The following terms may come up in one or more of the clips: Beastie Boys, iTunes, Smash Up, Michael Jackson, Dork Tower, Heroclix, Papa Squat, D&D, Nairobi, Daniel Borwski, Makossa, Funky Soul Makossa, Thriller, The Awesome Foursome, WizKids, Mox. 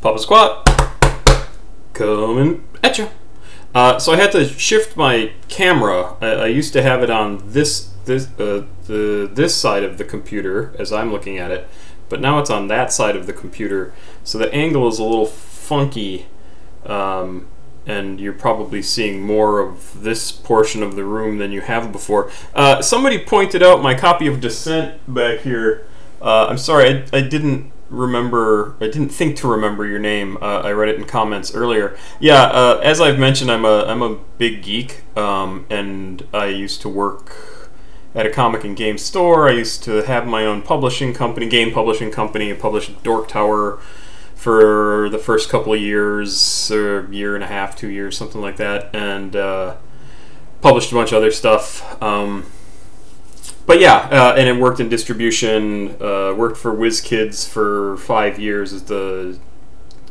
Papa Squat, coming at you. So I had to shift my camera. I used to have it on this side of the computer as I'm looking at it, but now it's on that side of the computer, so the angle is a little funky, and you're probably seeing more of this portion of the room than you have before. Somebody pointed out my copy of Descent back here. I'm sorry, I didn't remember, I didn't think to remember your name. I read it in comments earlier. Yeah, as I've mentioned, I'm a big geek, and I used to work at a comic and game store. I used to have my own publishing company, game publishing company. I published Dork Tower for the first couple of years, or year and a half, 2 years, something like that, and published a bunch of other stuff. But yeah, and it worked in distribution, worked for WizKids for 5 years as the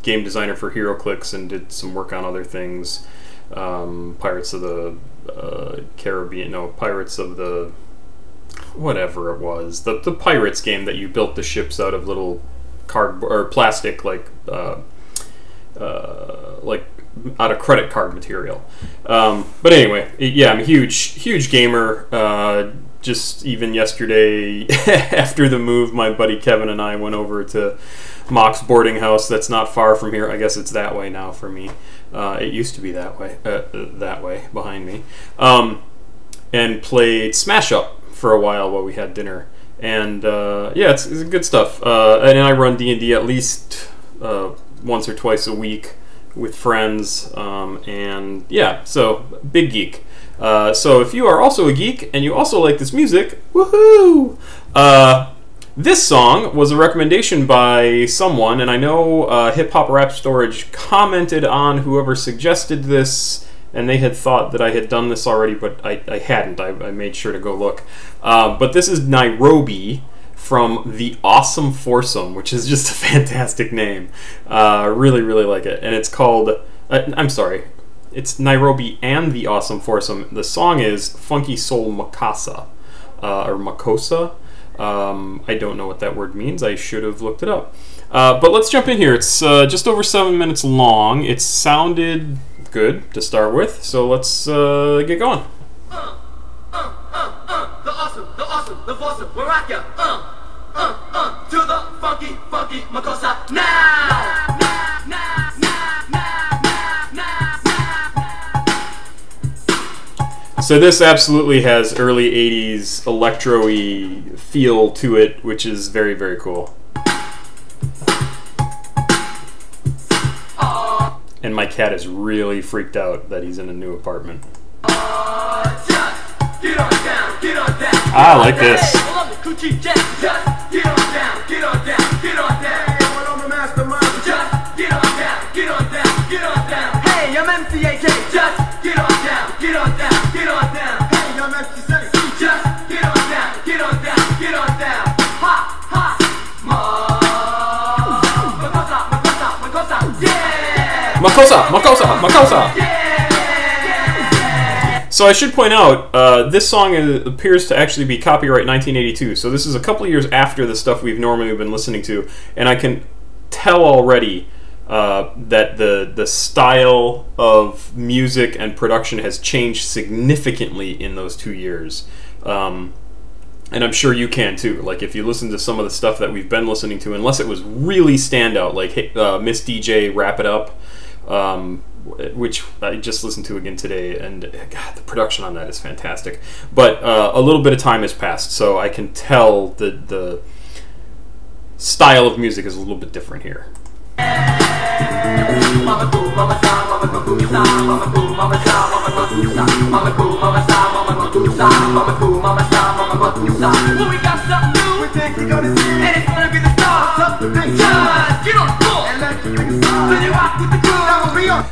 game designer for Heroclix, and did some work on other things, Pirates of the Caribbean, no, Pirates of the, whatever it was, the Pirates game that you built the ships out of little cardboard or plastic, like out of credit card material. But anyway, yeah, I'm a huge gamer. Just even yesterday after the move, my buddy Kevin and I went over to Mox boarding house. That's not far from here. I guess it's that way now for me. It used to be that way behind me, and played Smash Up for a while we had dinner. And yeah, it's good stuff. And I run D&D at least once or twice a week with friends, and yeah, so big geek. So if you are also a geek and you also like this music, woohoo! This song was a recommendation by someone, and I know Hip Hop Rap Storage commented on whoever suggested this, and they had thought that I had done this already, but I hadn't. I made sure to go look. But this is Nairobi from The Awesome Foursome, which is just a fantastic name. Really, really like it. And it's called, I'm sorry, it's Nairobi and The Awesome Foursome. The song is Funky Soul Makossa, or Makossa. I don't know what that word means. I should have looked it up. But let's jump in here. It's just over 7 minutes long. It sounded good to start with, so let's get going. The awesome, the foursome, we're at ya. To the funky, funky Makossa now. So this absolutely has early 80s electro-y feel to it, which is very, very cool. And my cat is really freaked out that he's in a new apartment. I like this. Hey, I'm MCAK, just get on down, get on down, get on down. Hey, I'm MCAK, just get on down, get on down, get on down. Ha, ha, Makossa, Makossa, Makossa, yeah. Makossa, Makossa, Makossa. Yeah. So I should point out, this song appears to actually be copyright 1982. So this is a couple of years after the stuff we've normally been listening to, and I can tell already that the style of music and production has changed significantly in those 2 years. And I'm sure you can too. Like if you listen to some of the stuff that we've been listening to, unless it was really standout, like hey, Miss DJ, Wrap It Up, which I just listened to again today, and God, the production on that is fantastic. But a little bit of time has passed, so I can tell that the style of music is a little bit different here.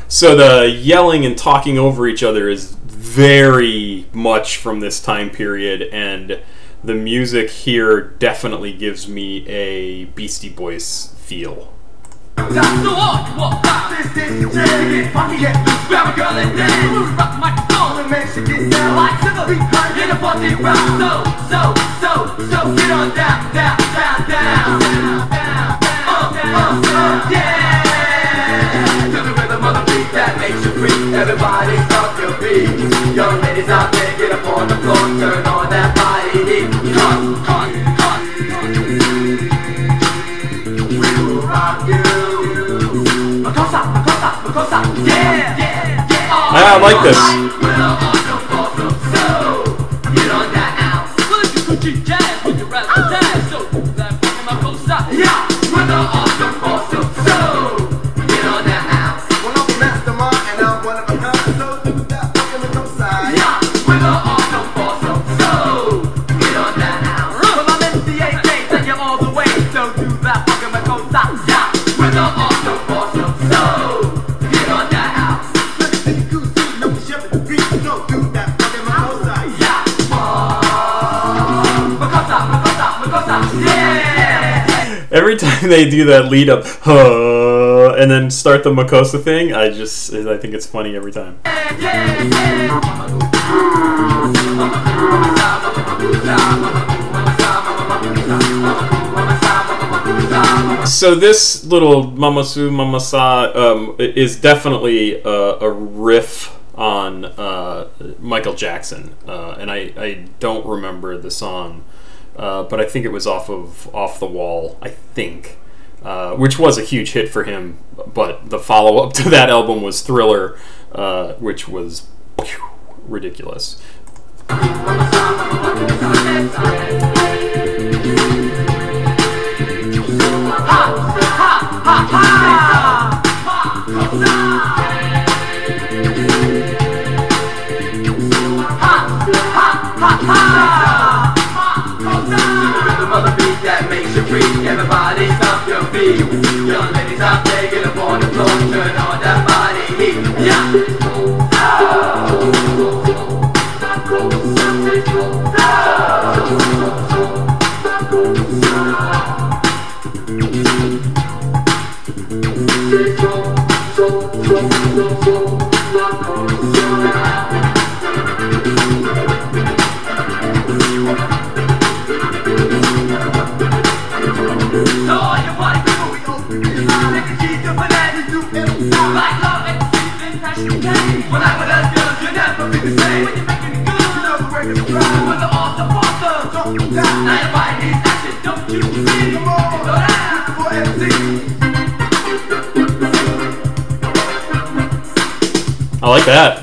So the yelling and talking over each other is very much from this time period, and the music here definitely gives me a Beastie Boys feel. Everybody stop your feet. Young ladies out there, get up on the floor, turn on that body heat. Hot, hot, hot. We will rock you. Makossa, Makossa, Makossa. Yeah, yeah, yeah. I like this. Every time they do that lead up, and then start the Makossa thing, I think it's funny every time. So this little Mamasu Mamasa is definitely a riff on Michael Jackson, and I don't remember the song. But I think it was off of Off the Wall, I think, which was a huge hit for him. But the follow-up to that album was Thriller, which was ridiculous. That makes you free. Everybody stop your feet. Young ladies out there, get up on the floor, turn on that body heat. Yeah. I like that.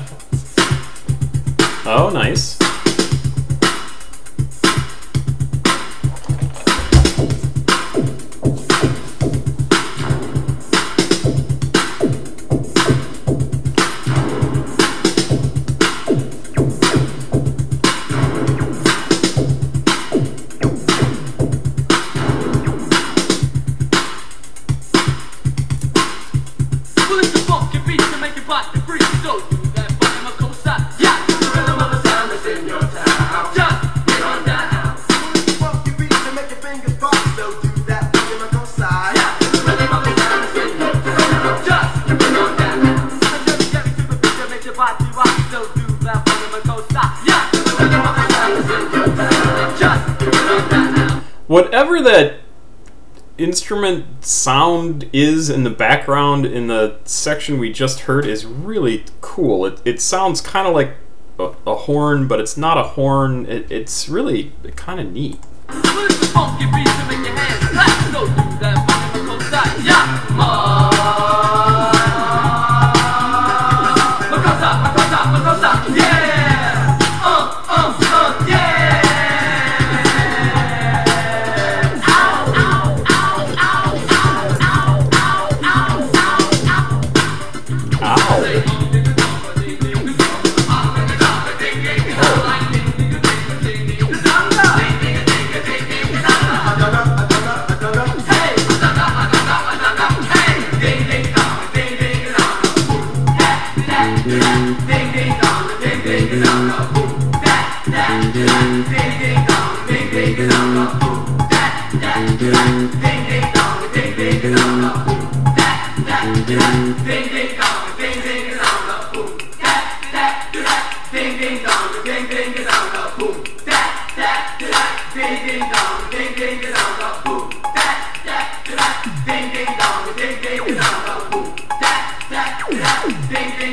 Oh, nice. Whatever that instrument sound is in the background in the section we just heard is really cool. It sounds kind of like a horn, but it's not a horn. It's really kind of neat. Ding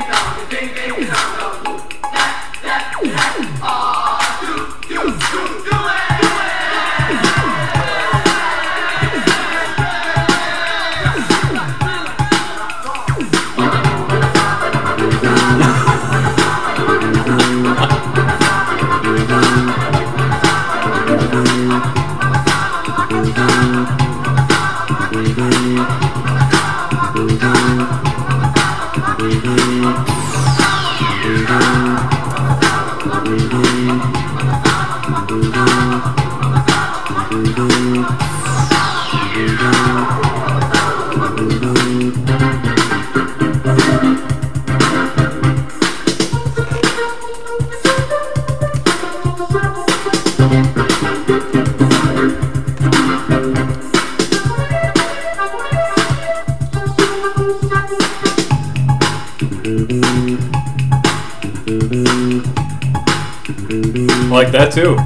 ding dong, ding ding. like that too.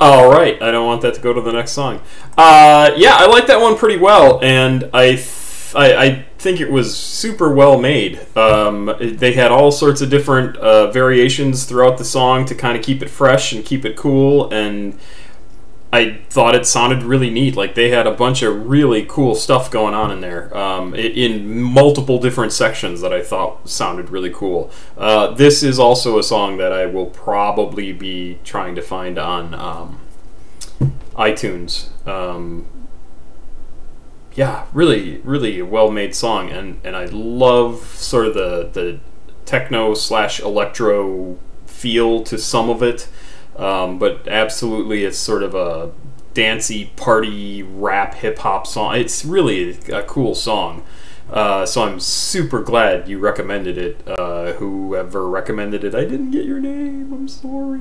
Alright, I don't want that to go to the next song. Yeah, I like that one pretty well, and I think it was super well made. They had all sorts of different variations throughout the song to kind of keep it fresh and keep it cool, and I thought it sounded really neat. Like, they had a bunch of really cool stuff going on in there, in multiple different sections that I thought sounded really cool. This is also a song that I will probably be trying to find on iTunes. Yeah, really, really well-made song, and I love sort of the techno/electro feel to some of it. But absolutely, it's sort of a dancey, party, rap, hip-hop song. It's really a cool song. So I'm super glad you recommended it. Whoever recommended it, I didn't get your name, I'm sorry.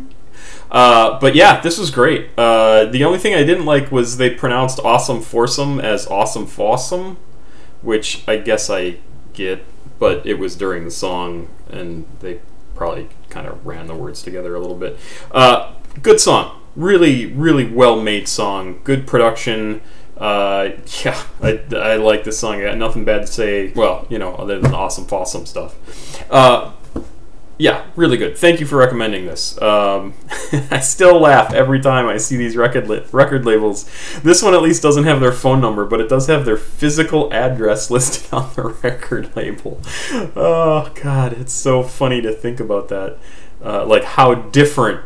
But yeah, this was great. The only thing I didn't like was they pronounced Awesome Foursome as Awesome Foursome, which I guess I get, but it was during the song, and they probably kind of ran the words together a little bit. Good song, really, really well-made song, good production. Yeah, I like this song. I got nothing bad to say, well, you know, other than Awesome Foursome stuff. Yeah, really good. Thank you for recommending this. I still laugh every time I see these record labels. This one at least doesn't have their phone number, but it does have their physical address listed on the record label. Oh, God, it's so funny to think about that. Like, how different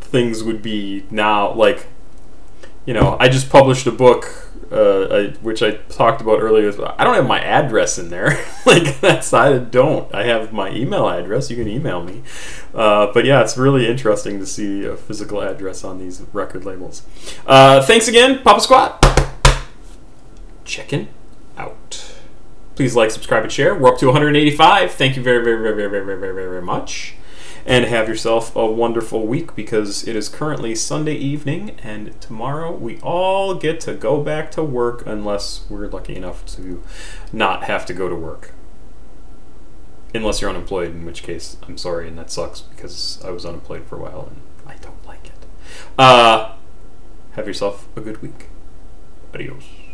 things would be now. Like, you know, I just published a book, which I talked about earlier. I don't have my address in there. Like, that's, I don't. I have my email address. You can email me. But yeah, it's really interesting to see a physical address on these record labels. Thanks again, Papa Squat. Checking out. Please like, subscribe, and share. We're up to 185. Thank you very, very, very, very, very, very, very, very much. And have yourself a wonderful week, because it is currently Sunday evening, and tomorrow we all get to go back to work unless we're lucky enough to not have to go to work. Unless you're unemployed, in which case, I'm sorry, and that sucks, because I was unemployed for a while, and I don't like it. Have yourself a good week. Adios.